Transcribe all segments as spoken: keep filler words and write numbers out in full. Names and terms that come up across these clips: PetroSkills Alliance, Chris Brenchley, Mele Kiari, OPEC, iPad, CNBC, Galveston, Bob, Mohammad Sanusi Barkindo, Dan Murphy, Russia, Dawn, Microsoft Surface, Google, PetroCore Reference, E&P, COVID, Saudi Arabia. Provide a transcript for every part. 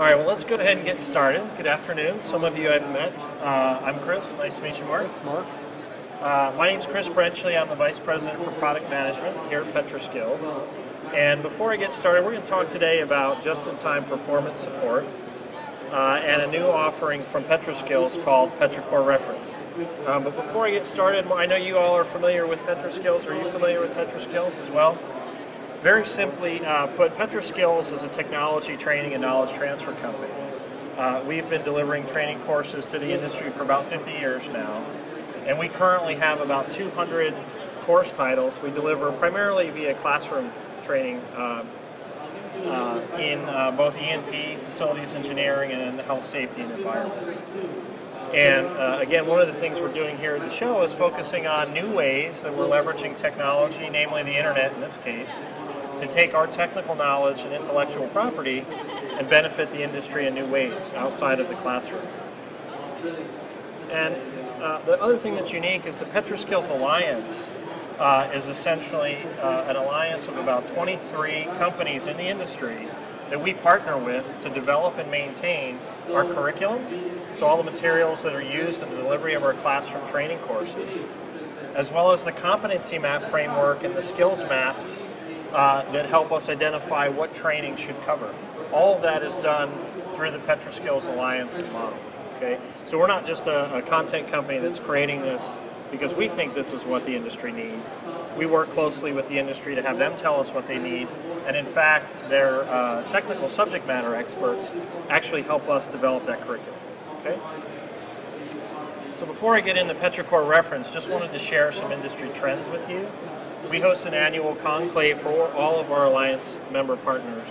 All right, well, let's go ahead and get started. Good afternoon. Some of you I haven't met. Uh, I'm Chris. Nice to meet you, Mark. Thanks, Mark. Uh, my name's Chris Brenchley. I'm the Vice President for Product Management here at PetroSkills. And before I get started, we're going to talk today about just-in-time performance support uh, and a new offering from PetroSkills called PetroCore Reference. Um, but before I get started, I know you all are familiar with PetroSkills. Are you familiar with PetroSkills as well? Very simply uh, put, PetroSkills is a technology training and knowledge transfer company. Uh, we've been delivering training courses to the industry for about fifty years now, and we currently have about two hundred course titles we deliver primarily via classroom training uh, uh, in uh, both E and P, facilities engineering, and in health, safety, and environment. And uh, again, one of the things we're doing here at the show is focusing on new ways that we're leveraging technology, namely the internet in this case, to take our technical knowledge and intellectual property and benefit the industry in new ways outside of the classroom. And uh, the other thing that's unique is the PetroSkills Alliance uh, is essentially uh, an alliance of about twenty-three companies in the industry that we partner with to develop and maintain our curriculum, so all the materials that are used in the delivery of our classroom training courses, as well as the competency map framework and the skills maps Uh, that help us identify what training should cover. All of that is done through the PetroSkills Alliance model. Okay, so we're not just a, a content company that's creating this because we think this is what the industry needs. We work closely with the industry to have them tell us what they need, and in fact, their uh, technical subject matter experts actually help us develop that curriculum. Okay. So before I get into PetroCore Reference, just wanted to share some industry trends with you. We host an annual conclave for all of our Alliance member partners.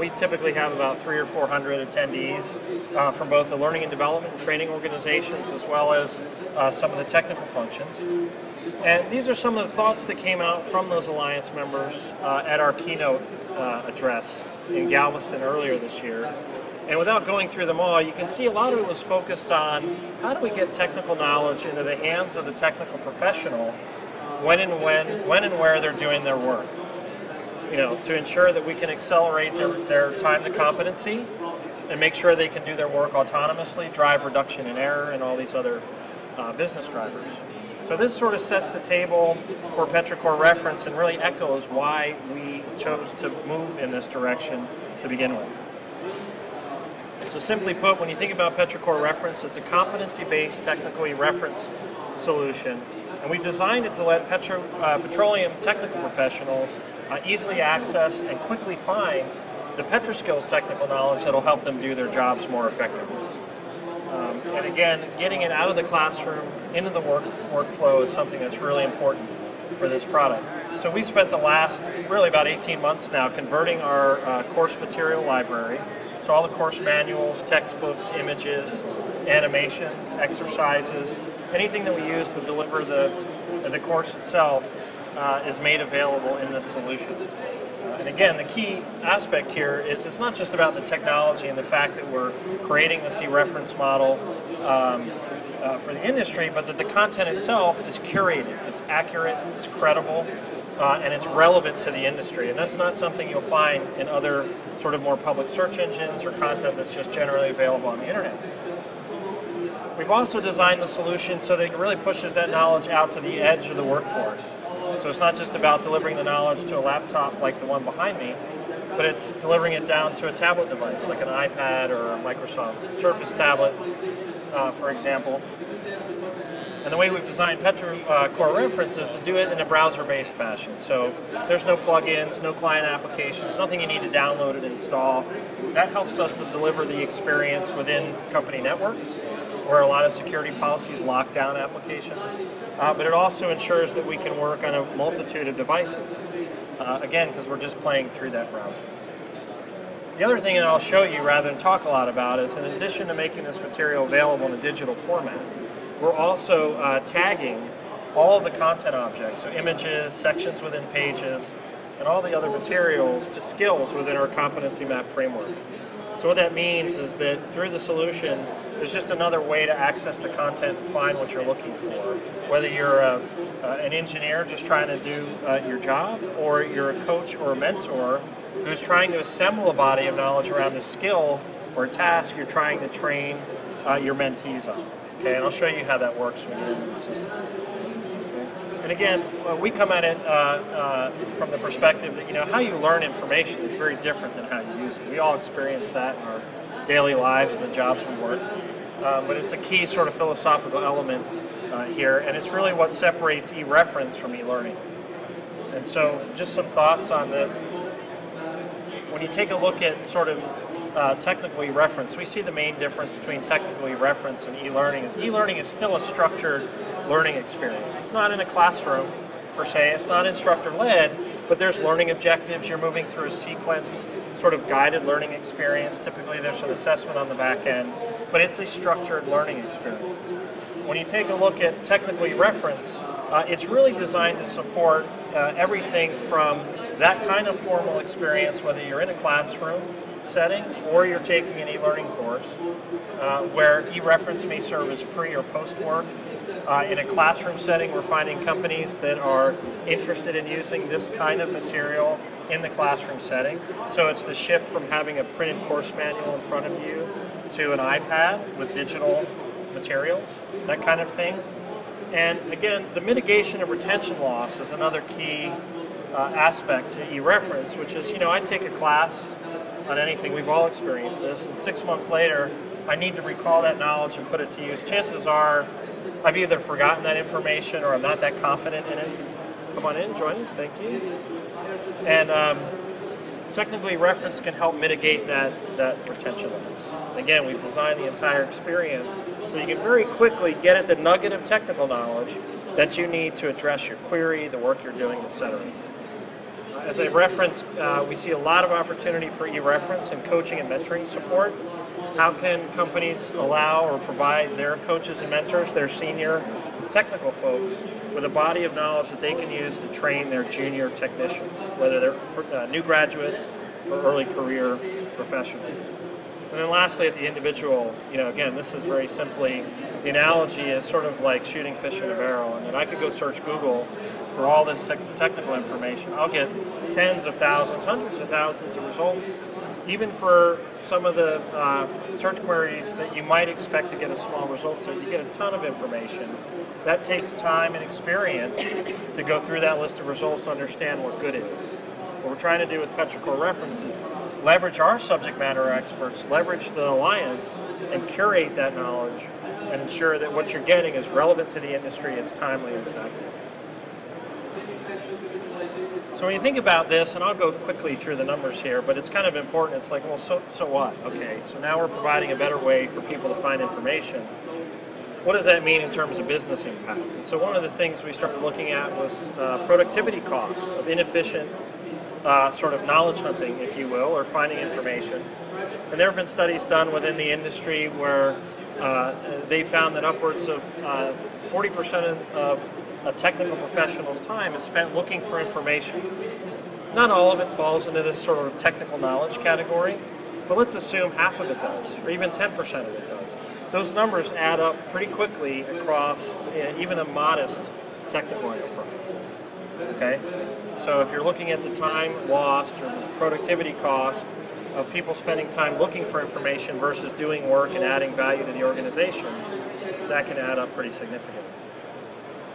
We typically have about three or four hundred attendees uh, from both the learning and development and training organizations, as well as uh, some of the technical functions. And these are some of the thoughts that came out from those Alliance members uh, at our keynote uh, address in Galveston earlier this year. And without going through them all, you can see a lot of it was focused on how do we get technical knowledge into the hands of the technical professional when and when, when and where they're doing their work, you know, to ensure that we can accelerate their, their time to competency and make sure they can do their work autonomously, drive reduction in error, and all these other uh, business drivers. So this sort of sets the table for PetroCore Reference and really echoes why we chose to move in this direction to begin with. So simply put, when you think about PetroCore Reference, it's a competency-based technical reference solution. And we've designed it to let petro, uh, petroleum technical professionals uh, easily access and quickly find the PetroSkills technical knowledge that will help them do their jobs more effectively. Um, and again, getting it out of the classroom, into the work, workflow is something that's really important for this product. So we've spent the last, really about eighteen months now, converting our uh, course material library, so all the course manuals, textbooks, images, animations, exercises, anything that we use to deliver the, the course itself uh, is made available in this solution. Uh, and again, the key aspect here is it's not just about the technology and the fact that we're creating this e-reference model um, uh, for the industry, but that the content itself is curated, it's accurate, it's credible, uh, and it's relevant to the industry. And that's not something you'll find in other sort of more public search engines or content that's just generally available on the internet. We've also designed the solution so that it really pushes that knowledge out to the edge of the workforce. So it's not just about delivering the knowledge to a laptop like the one behind me, but it's delivering it down to a tablet device like an iPad or a Microsoft Surface tablet, uh, for example. And the way we've designed PetroCore Reference is to do it in a browser-based fashion. So there's no plugins, no client applications, nothing you need to download and install. That helps us to deliver the experience within company networks, where a lot of security policies lock down applications. Uh, but it also ensures that we can work on a multitude of devices. Uh, again, because we're just playing through that browser. The other thing that I'll show you rather than talk a lot about is in addition to making this material available in a digital format, we're also uh, tagging all of the content objects, so images, sections within pages, and all the other materials to skills within our competency map framework. So what that means is that through the solution, there's just another way to access the content and find what you're looking for. Whether you're a, uh, an engineer just trying to do uh, your job, or you're a coach or a mentor who's trying to assemble a body of knowledge around the skill or task you're trying to train uh, your mentees on. Okay, and I'll show you how that works when you're in the system. And again, we come at it uh, uh, from the perspective that, you know, how you learn information is very different than how you use it. We all experience that in our daily lives and the jobs we work. Uh, but it's a key sort of philosophical element uh, here, and it's really what separates e-reference from e-learning. And so just some thoughts on this. When you take a look at sort of uh, technical e-reference, we see the main difference between technical e-reference and e-learning is e-learning is still a structured learning experience. It's not in a classroom per se, it's not instructor-led, but there's learning objectives. You're moving through a sequenced sort of guided learning experience. Typically there's an assessment on the back end, but it's a structured learning experience. When you take a look at technical e-reference, uh, it's really designed to support uh, everything from that kind of formal experience, whether you're in a classroom setting or you're taking an e-learning course, uh, where e-reference may serve as pre or post work. Uh, in a classroom setting, we're finding companies that are interested in using this kind of material in the classroom setting. So it's the shift from having a printed course manual in front of you to an iPad with digital materials, that kind of thing. And again, the mitigation of retention loss is another key uh, aspect to e-reference, which is, you know, I take a class on anything, we've all experienced this, and six months later, I need to recall that knowledge and put it to use. Chances are, I've either forgotten that information or I'm not that confident in it. Come on in, join us, thank you. And um, technically, reference can help mitigate that, that retention loss. Again, we've designed the entire experience so you can very quickly get at the nugget of technical knowledge that you need to address your query, the work you're doing, et cetera. As a reference, uh, we see a lot of opportunity for e-reference in coaching and mentoring support. How can companies allow or provide their coaches and mentors, their senior technical folks, with a body of knowledge that they can use to train their junior technicians, whether they're uh, new graduates or early career professionals? And then lastly, at the individual, you know, again, this is very simply, the analogy is sort of like shooting fish in a barrel. And then I could go search Google for all this te technical information. I'll get tens of thousands, hundreds of thousands of results, even for some of the uh, search queries that you might expect to get a small result set. You get a ton of information. That takes time and experience to go through that list of results to understand what good is. What we're trying to do with PetroCore Reference is leverage our subject matter experts, leverage the alliance, and curate that knowledge and ensure that what you're getting is relevant to the industry, it's timely, and it's accurate. So when you think about this, and I'll go quickly through the numbers here, but it's kind of important. It's like, well, so, so what? Okay, so now we're providing a better way for people to find information. What does that mean in terms of business impact? And so one of the things we started looking at was uh, productivity costs of inefficient uh, sort of knowledge hunting, if you will, or finding information. And there have been studies done within the industry where uh, they found that upwards of uh, forty percent of a technical professional's time is spent looking for information. Not all of it falls into this sort of technical knowledge category, but let's assume half of it does, or even ten percent of it does. Those numbers add up pretty quickly across even a modest technical enterprise. Okay? So if you're looking at the time lost or the productivity cost of people spending time looking for information versus doing work and adding value to the organization, that can add up pretty significantly.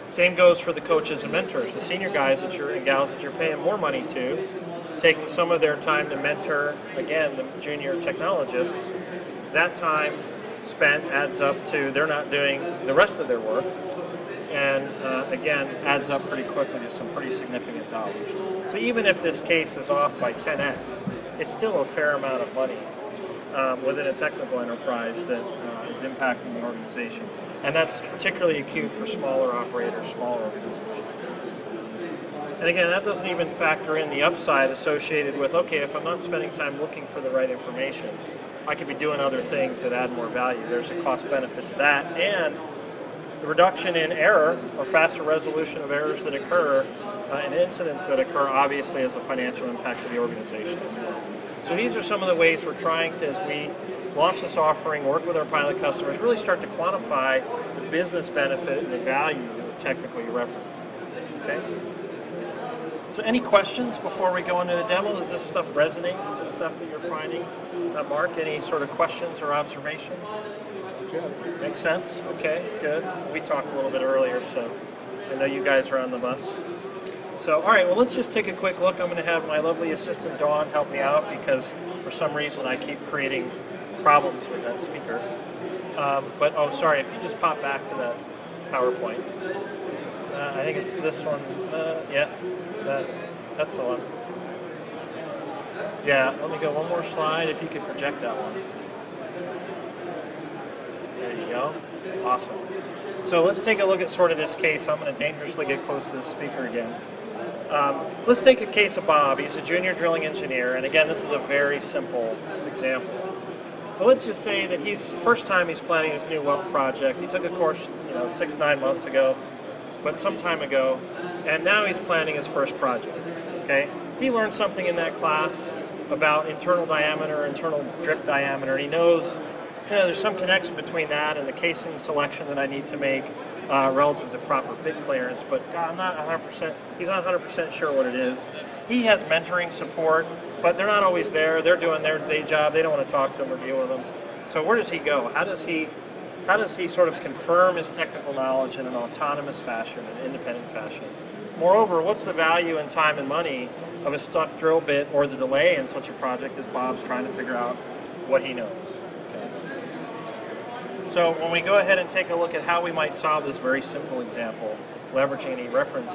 Same goes for the coaches and mentors, the senior guys that you're, and gals that you're paying more money to, taking some of their time to mentor, again, the junior technologists. That time spent adds up to they're not doing the rest of their work, and uh, again, adds up pretty quickly to some pretty significant dollars. So even if this case is off by ten X, it's still a fair amount of money Um, within a technical enterprise that uh, is impacting the organization. And that's particularly acute for smaller operators, smaller organizations. And again, that doesn't even factor in the upside associated with, okay, if I'm not spending time looking for the right information, I could be doing other things that add more value. There's a cost benefit to that, and the reduction in error or faster resolution of errors that occur uh, and incidents that occur obviously has a financial impact to the organization as well. So these are some of the ways we're trying to, as we launch this offering, work with our pilot customers, really start to quantify the business benefit and the value of technical e-reference. Okay? So any questions before we go into the demo? Is this stuff resonating? Is this stuff that you're finding? Uh, Mark, any sort of questions or observations? Yeah. Makes sense? Okay, good. We talked a little bit earlier, so I know you guys are on the bus. So, all right, well, let's just take a quick look. I'm going to have my lovely assistant, Dawn, help me out because for some reason I keep creating problems with that speaker. Um, but, oh, sorry, if you just pop back to that PowerPoint. Uh, I think it's this one. Uh, yeah. That, that's the one. Yeah, let me go one more slide if you could project that one. There you go. Awesome. So let's take a look at sort of this case. I'm going to dangerously get close to this speaker again. Um, let's take a case of Bob. He's a junior drilling engineer, and again, this is a very simple example. But let's just say that he's first time he's planning his new well project. He took a course, you know, six, nine months ago. But some time ago, and now he's planning his first project, okay? He learned something in that class about internal diameter, internal drift diameter, and he knows, you know, there's some connection between that and the casing selection that I need to make uh, relative to proper bit clearance, but I'm not one hundred percent, he's not one hundred percent sure what it is. He has mentoring support, but they're not always there. They're doing their day job. They don't want to talk to him or deal with him. So where does he go? How does he How does he sort of confirm his technical knowledge in an autonomous fashion, an independent fashion? Moreover, what's the value in time and money of a stuck drill bit or the delay in such a project as Bob's trying to figure out what he knows? Okay. So when we go ahead and take a look at how we might solve this very simple example, leveraging any reference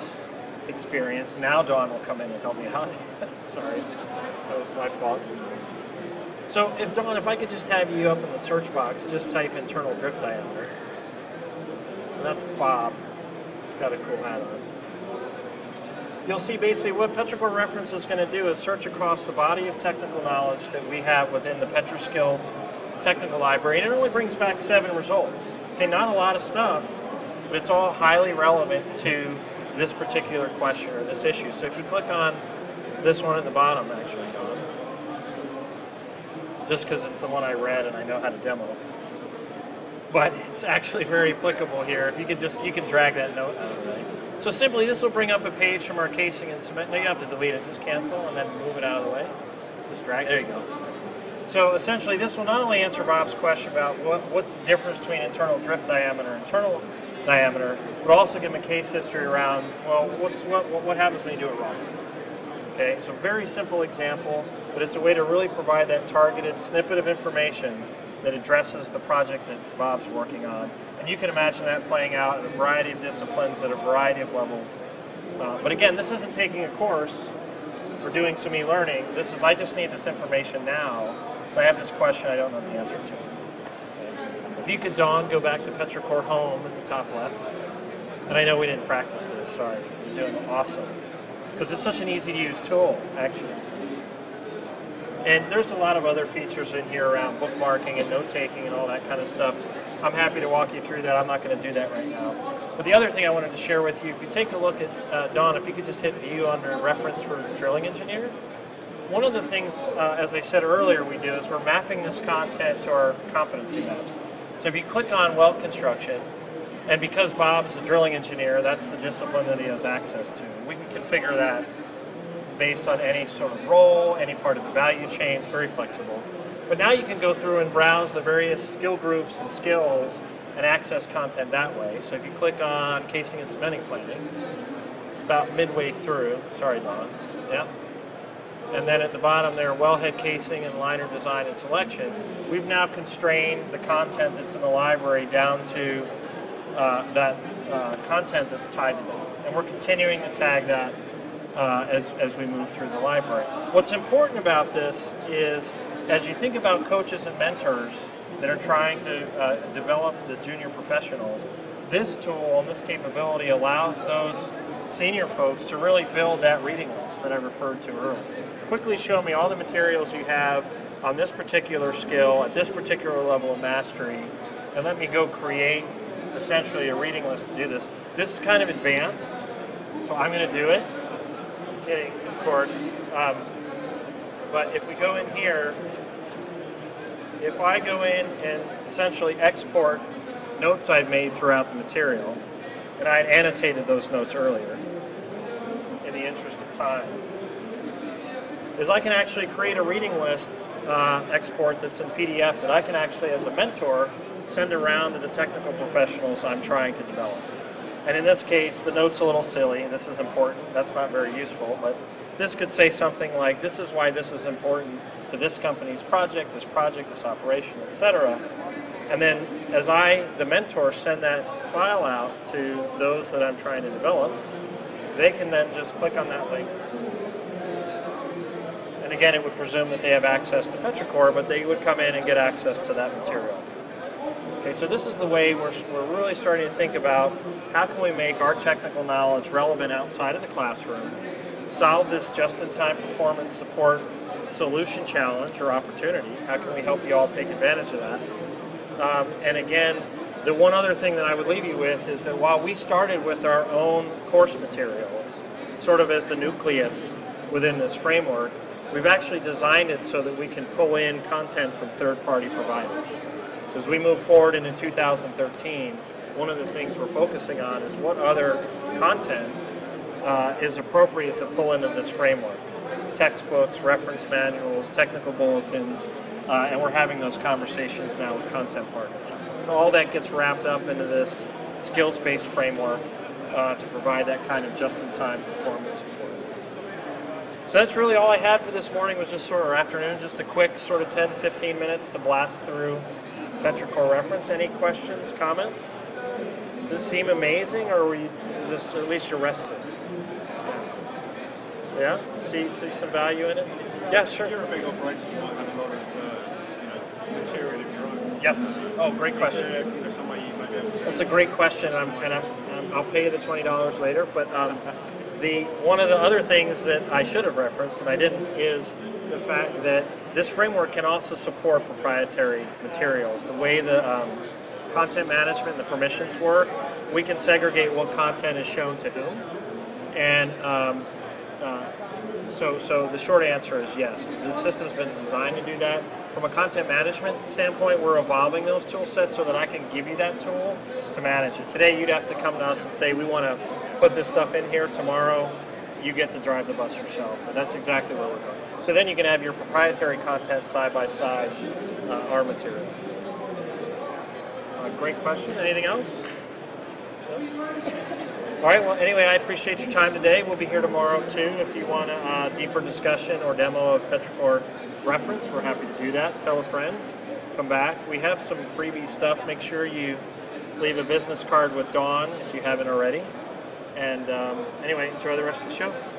experience, now Dawn will come in and help me out. Sorry, that was my fault. So, if Dawn, if I could just have you up in the search box, just type internal drift diameter. And that's Bob. He's got a cool hat on. You'll see basically what PetroCore Reference is going to do is search across the body of technical knowledge that we have within the PetroSkills technical library. And it only brings back seven results. Okay, not a lot of stuff, but it's all highly relevant to this particular question or this issue. So, if you click on this one at the bottom, actually, Dawn, just because it's the one I read and I know how to demo. But it's actually very applicable here. If you could just, you can drag that note out of it. So simply this will bring up a page from our casing and cement. No, you have to delete it, just cancel and then move it out of the way. Just drag it, there you go. So essentially this will not only answer Bob's question about what, what's the difference between internal drift diameter and internal diameter, but also give him a case history around, well, what's, what, what happens when you do it wrong? Okay, so very simple example, but it's a way to really provide that targeted snippet of information that addresses the project that Bob's working on. And you can imagine that playing out in a variety of disciplines at a variety of levels. Uh, but again, this isn't taking a course or doing some e-learning. This is, I just need this information now, because I have this question I don't know the answer to. Okay. If you could, Dawn, go back to PetroCore Home at the top left. And I know we didn't practice this, sorry. You're doing awesome. Because it's such an easy to use tool, actually. And there's a lot of other features in here around bookmarking and note-taking and all that kind of stuff. I'm happy to walk you through that. I'm not going to do that right now. But the other thing I wanted to share with you, if you take a look at, uh, Dawn, if you could just hit View under Reference for Drilling Engineer. One of the things, uh, as I said earlier, we do is we're mapping this content to our competency maps. So if you click on Well Construction, and because Bob's a drilling engineer, that's the discipline that he has access to. We can configure that based on any sort of role, any part of the value chain. It's very flexible. But now you can go through and browse the various skill groups and skills and access content that way. So if you click on Casing and Cementing Planning, it's about midway through. Sorry, Don. Yeah. And then at the bottom there, Wellhead Casing and Liner Design and Selection. We've now constrained the content that's in the library down to Uh, that uh, content that's tied to that. And we're continuing to tag that uh, as, as we move through the library. What's important about this is, as you think about coaches and mentors that are trying to uh, develop the junior professionals, this tool and this capability allows those senior folks to really build that reading list that I referred to earlier. Quickly show me all the materials you have on this particular skill, at this particular level of mastery, and let me go create essentially a reading list to do this. This is kind of advanced, so I'm going to do it. I'm kidding, of course. Um, but if we go in here, if I go in and essentially export notes I've made throughout the material, and I had annotated those notes earlier in the interest of time is I can actually create a reading list uh, export that's in P D F that I can actually, as a mentor, send around to the technical professionals I'm trying to develop. And in this case, the note's a little silly. This is important. That's not very useful. But this could say something like, this is why this is important to this company's project, this project, this operation, et cetera. And then as I, the mentor, send that file out to those that I'm trying to develop, they can then just click on that link. And again, it would presume that they have access to PetroCore, but they would come in and get access to that material. Okay, so this is the way we're, we're really starting to think about how can we make our technical knowledge relevant outside of the classroom, solve this just-in-time performance support solution challenge or opportunity. How can we help you all take advantage of that? Um, and again, the one other thing that I would leave you with is that while we started with our own course materials, sort of as the nucleus within this framework, we've actually designed it so that we can pull in content from third-party providers. So as we move forward into two thousand thirteen, one of the things we're focusing on is what other content uh, is appropriate to pull into this framework. Textbooks, reference manuals, technical bulletins, uh, and we're having those conversations now with content partners. So all that gets wrapped up into this skills-based framework uh, to provide that kind of just-in-time performance support. So that's really all I had for this morning, was just sort of afternoon, just a quick sort of ten, fifteen minutes to blast through PetroCore Reference. Any questions, comments? Does it seem amazing, or were you just, or at least you're rested? Yeah? See, see some value in it? Yeah, sure. You're a big operation, you might have a lot of uh, you know, material of your own. Yes. Oh, great question. Is there, you know, some way you might be able to... That's a great question, I'm, and I'm, I'll pay you the twenty dollars later. But um, the one of the other things that I should have referenced, and I didn't, is the fact that this framework can also support proprietary materials. The way the um, content management and the permissions work, we can segregate what content is shown to whom. And um, Uh, so, so the short answer is yes. The system's been designed to do that. From a content management standpoint, we're evolving those tool sets so that I can give you that tool to manage it. Today, you'd have to come to us and say, we want to put this stuff in here. Tomorrow, you get to drive the bus yourself. And that's exactly where we're going. So then you can have your proprietary content side by side, uh, our material. Uh, great question. Anything else? Yep. All right, well, anyway, I appreciate your time today. We'll be here tomorrow, too. If you want a uh, deeper discussion or demo of PetroCore Reference, we're happy to do that. Tell a friend, come back. We have some freebie stuff. Make sure you leave a business card with Dawn if you haven't already. And um, anyway, enjoy the rest of the show.